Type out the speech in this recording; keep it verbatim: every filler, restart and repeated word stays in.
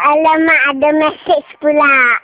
Alamak, ada mesej pula.